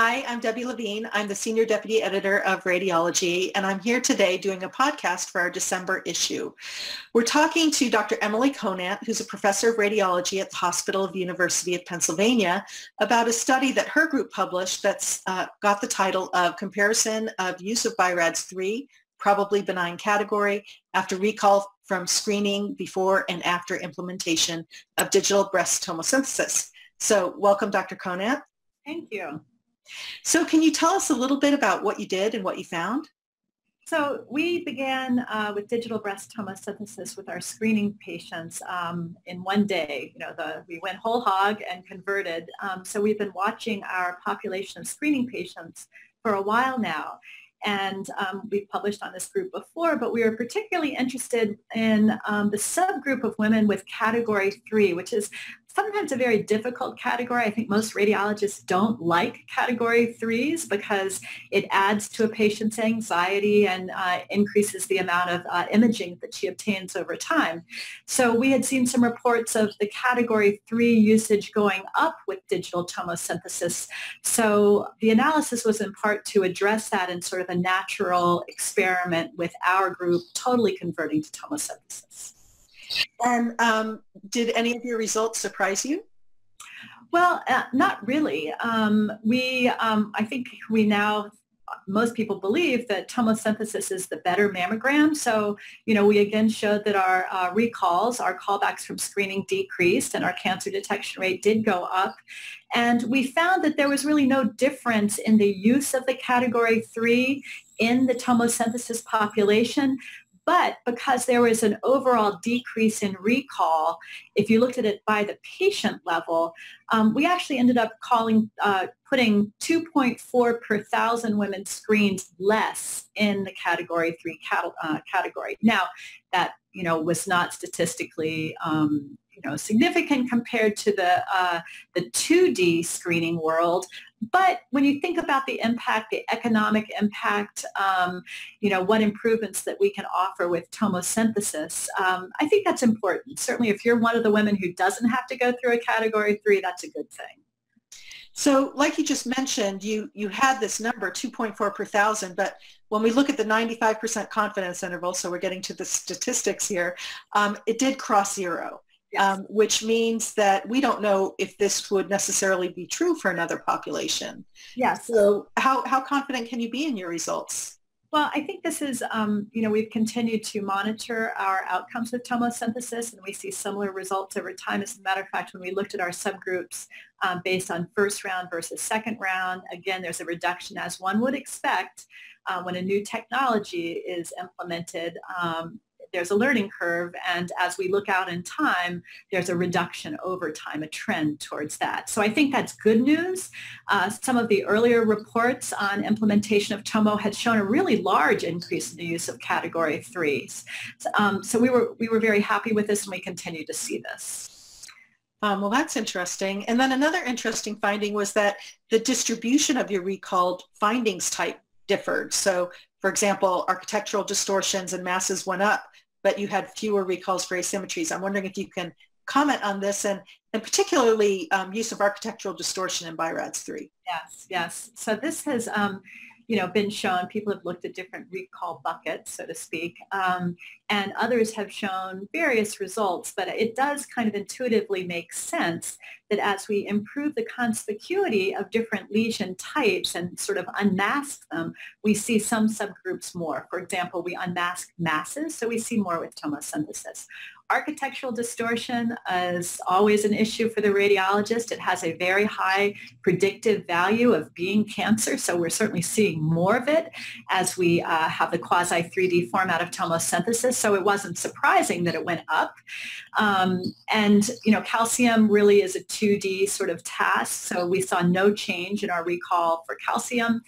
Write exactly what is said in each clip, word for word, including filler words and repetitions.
Hi, I'm Debbie Levine. I'm the Senior Deputy Editor of Radiology, and I'm here today doing a podcast for our December issue. We're talking to Doctor Emily Conant, who's a professor of radiology at the Hospital of the University of Pennsylvania, about a study that her group published that's uh, got the title of Comparison of Use of B I RADS three, Probably Benign Category, After Recall from Screening Before and After Implementation of Digital Breast Tomosynthesis. So welcome, Doctor Conant. Thank you. So can you tell us a little bit about what you did and what you found? So we began uh, with digital breast tomosynthesis with our screening patients um, in one day. You know, the, we went whole hog and converted. Um, so we've been watching our population of screening patients for a while now. And um, we've published on this group before, but we were particularly interested in um, the subgroup of women with category three, which is sometimes a very difficult category. I think most radiologists don't like category threes because it adds to a patient's anxiety and uh, increases the amount of uh, imaging that she obtains over time. So we had seen some reports of the category three usage going up with digital tomosynthesis. So the analysis was in part to address that in sort of a natural experiment with our group totally converting to tomosynthesis. And um, did any of your results surprise you? Well, uh, not really. Um, we, um, I think we now, most people believe that tomosynthesis is the better mammogram. So, you know, we again showed that our uh, recalls, our callbacks from screening decreased and our cancer detection rate did go up. And we found that there was really no difference in the use of the category three in the tomosynthesis population. But because there was an overall decrease in recall, if you looked at it by the patient level, um, we actually ended up calling, uh, putting two point four per thousand women screened less in the category three cat uh, category. Now, that you know was not statistically um, you know significant compared to the uh, the two D screening world. But when you think about the impact, the economic impact, um, you know, what improvements that we can offer with tomosynthesis, um, I think that's important. Certainly if you're one of the women who doesn't have to go through a category three, that's a good thing. So like you just mentioned, you, you had this number, two point four per thousand, but when we look at the ninety-five percent confidence interval, so we're getting to the statistics here, um, it did cross zero. Yes. Um, which means that we don't know if this would necessarily be true for another population. Yes. So how, how confident can you be in your results? Well, I think this is, um, you know, we've continued to monitor our outcomes with tomosynthesis, and we see similar results over time. As a matter of fact, when we looked at our subgroups um, based on first round versus second round, again, there's a reduction, as one would expect uh, when a new technology is implemented. Um, There's a learning curve, and as we look out in time, there's a reduction over time, a trend towards that. So I think that's good news. Uh, some of the earlier reports on implementation of Tomo had shown a really large increase in the use of category threes. So, um, so we were, we were very happy with this, and we continue to see this. Um, well, that's interesting. And then another interesting finding was that the distribution of your recalled findings type differed. So, for example, architectural distortions and masses went up, but you had fewer recalls for asymmetries. I'm wondering if you can comment on this, and, and particularly um, use of architectural distortion in B I RADS three. Yes, yes. So this has um, you know, been shown. People have looked at different recall buckets, so to speak, um, and others have shown various results, but it does kind of intuitively make sense that as we improve the conspicuity of different lesion types and sort of unmask them, we see some subgroups more. For example, we unmask masses, so we see more with tomosynthesis. Architectural distortion is always an issue for the radiologist. It has a very high predictive value of being cancer, so we're certainly seeing more of it as we uh, have the quasi three D format of tomosynthesis, so it wasn't surprising that it went up. Um, and, you know, calcium really is a two D sort of task, so we saw no change in our recall for calcium.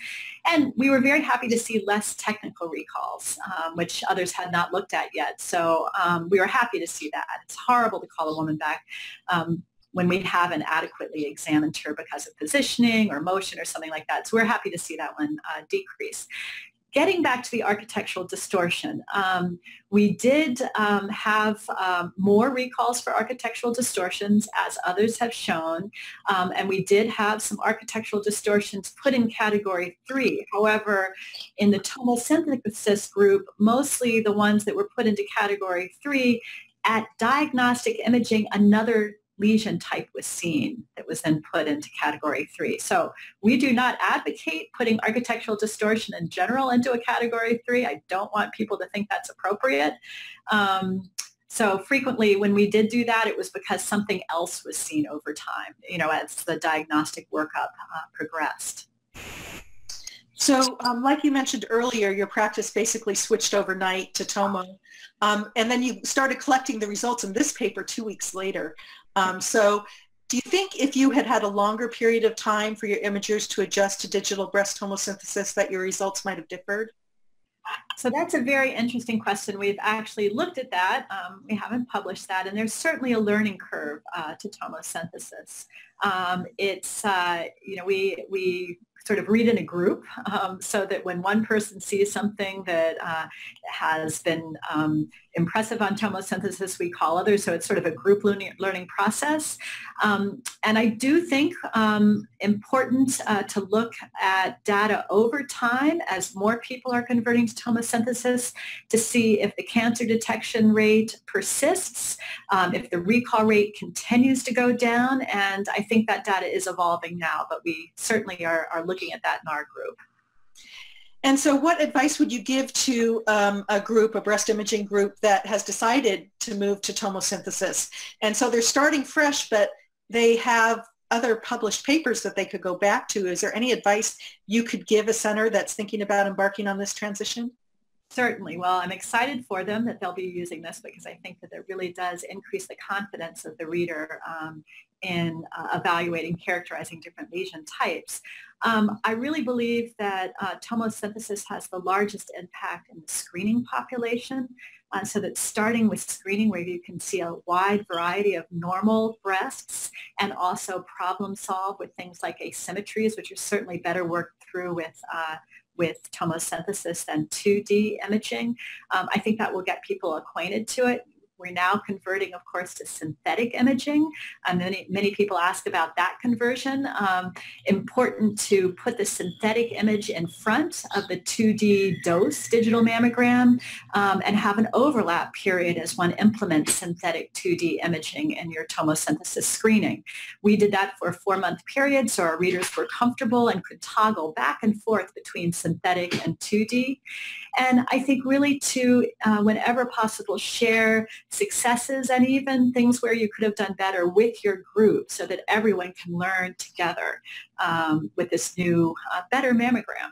And we were very happy to see less technical recalls, um, which others had not looked at yet. So um, we were happy to see that. It's horrible to call a woman back um, when we haven't adequately examined her because of positioning or motion or something like that. So we're happy to see that one uh, decrease. getting back to the architectural distortion, um, we did um, have um, more recalls for architectural distortions, as others have shown, um, and we did have some architectural distortions put in category three. However, in the tomosynthesis group, mostly the ones that were put into category three, at diagnostic imaging, another lesion type was seen that was then put into category three. So we do not advocate putting architectural distortion in general into a category three. I don't want people to think that's appropriate. Um, so frequently when we did do that, it was because something else was seen over time, you know, as the diagnostic workup uh, progressed. So um, like you mentioned earlier, your practice basically switched overnight to tomo, um, and then you started collecting the results in this paper two weeks later. Um, so do you think if you had had a longer period of time for your imagers to adjust to digital breast tomosynthesis that your results might have differed? So that's a very interesting question. We've actually looked at that. Um, we haven't published that, and there's certainly a learning curve uh, to tomosynthesis. Um, it's, uh, you know, we, we sort of read in a group um, so that when one person sees something that uh, has been um, impressive on tomosynthesis, we call others. So it's sort of a group learning, learning process. Um, and I do think um, important uh, to look at data over time as more people are converting to tomosynthesis to see if the cancer detection rate persists, um, if the recall rate continues to go down. And I think that data is evolving now, but we certainly are, are looking at that in our group. And so what advice would you give to um, a group, a breast imaging group that has decided to move to tomosynthesis? And so they're starting fresh, but they have other published papers that they could go back to. Is there any advice you could give a center that's thinking about embarking on this transition? Certainly. Well, I'm excited for them that they'll be using this, because I think that it really does increase the confidence of the reader um, in uh, evaluating, characterizing different lesion types. Um, I really believe that uh, tomosynthesis has the largest impact in the screening population, uh, so that starting with screening where you can see a wide variety of normal breasts and also problem solve with things like asymmetries, which are certainly better worked through with uh, with tomosynthesis than two D imaging. Um, I think that will get people acquainted to it. We're now converting, of course, to synthetic imaging. Um, many, many people ask about that conversion. Um, important to put the synthetic image in front of the two D dose digital mammogram um, and have an overlap period as one implements synthetic two D imaging in your tomosynthesis screening. We did that for a four-month period, so our readers were comfortable and could toggle back and forth between synthetic and two D. And I think really to, uh, whenever possible, share successes and even things where you could have done better with your group so that everyone can learn together um, with this new, uh, better mammogram.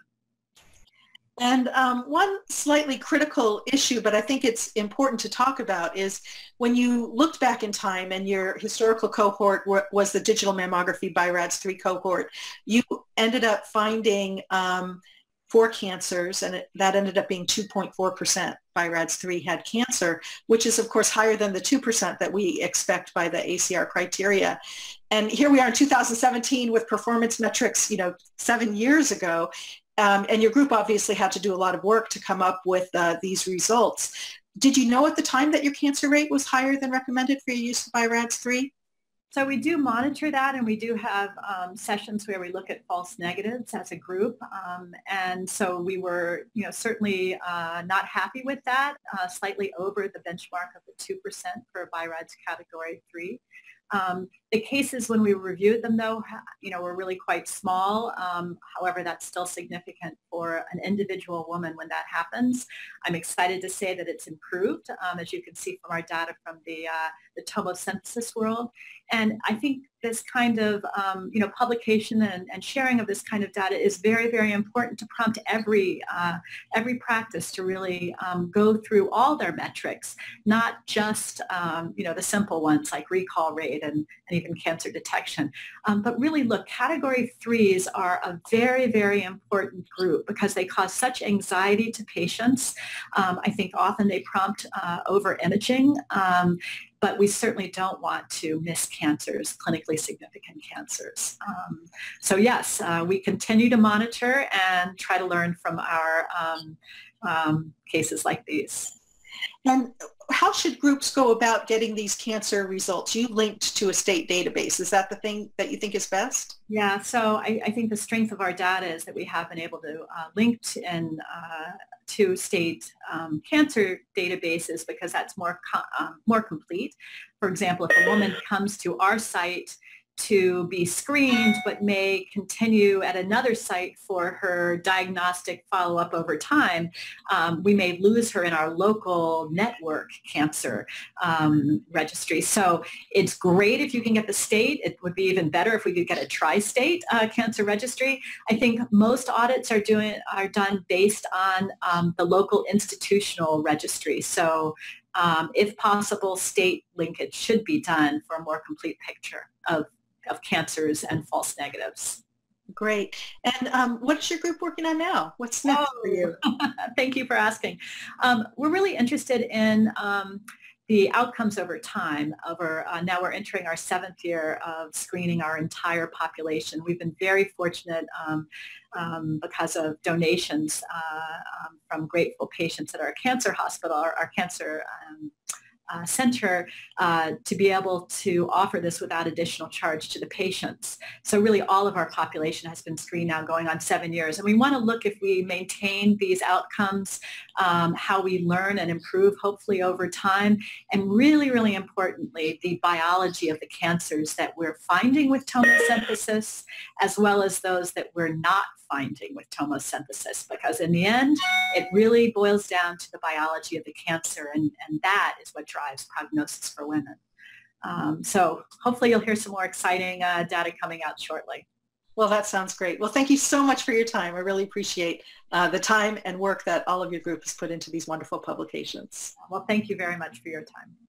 And um, one slightly critical issue, but I think it's important to talk about, is when you looked back in time and your historical cohort was the digital mammography B I RADS three cohort, you ended up finding um, four cancers, and it, that ended up being two point four percent B I RADS three had cancer, which is of course higher than the two percent that we expect by the A C R criteria. And here we are in two thousand seventeen with performance metrics, you know, seven years ago, um, and your group obviously had to do a lot of work to come up with uh, these results. Did you know at the time that your cancer rate was higher than recommended for your use of B I RADS three? So we do monitor that, and we do have um, sessions where we look at false negatives as a group, um, and so we were, you know, certainly uh, not happy with that, uh, slightly over the benchmark of the two percent for B I RADS category three. Um, the cases when we reviewed them, though, you know, were really quite small. Um, however, that's still significant for an individual woman when that happens. I'm excited to say that it's improved, um, as you can see from our data from the, uh, the tomosynthesis world. And I think this kind of, um, you know, publication and, and sharing of this kind of data is very, very important to prompt every, uh, every practice to really um, go through all their metrics, not just, um, you know, the simple ones like recall rate and, and even cancer detection. Um, but really, look, category threes are a very, very important group because they cause such anxiety to patients. Um, I think often they prompt uh, over-imaging, um, but we certainly don't want to miss cancers, clinically significant cancers. Um, so yes, uh, we continue to monitor and try to learn from our um, um, cases like these. And how should groups go about getting these cancer results? You linked to a state database. Is that the thing that you think is best? Yeah, so I, I think the strength of our data is that we have been able to uh, link to, and, uh, to state um, cancer databases because that's more, co uh, more complete. For example, if a woman comes to our site to be screened but may continue at another site for her diagnostic follow-up over time, um, we may lose her in our local network cancer um, registry. So it's great if you can get the state. It would be even better if we could get a tri-state uh, cancer registry. I think most audits are, doing, are done based on um, the local institutional registry. So um, if possible, state linkage should be done for a more complete picture of of cancers and false negatives. Great. And um, what's your group working on now? What's next oh, for you? Thank you for asking. Um, we're really interested in um, the outcomes over time. Over uh, now we're entering our seventh year of screening our entire population. We've been very fortunate um, um, because of donations uh, um, from grateful patients at our cancer hospital, our, our cancer um, Uh, center uh, to be able to offer this without additional charge to the patients. So really all of our population has been screened now going on seven years. And we want to look if we maintain these outcomes, um, how we learn and improve hopefully over time, and really, really importantly, the biology of the cancers that we're finding with tomosynthesis as well as those that we're not finding with tomosynthesis, because in the end it really boils down to the biology of the cancer, and, and that is what drives prognosis for women. Um, so hopefully you'll hear some more exciting uh, data coming out shortly. Well, that sounds great. Well, thank you so much for your time. I really appreciate uh, the time and work that all of your group has put into these wonderful publications. Well, thank you very much for your time.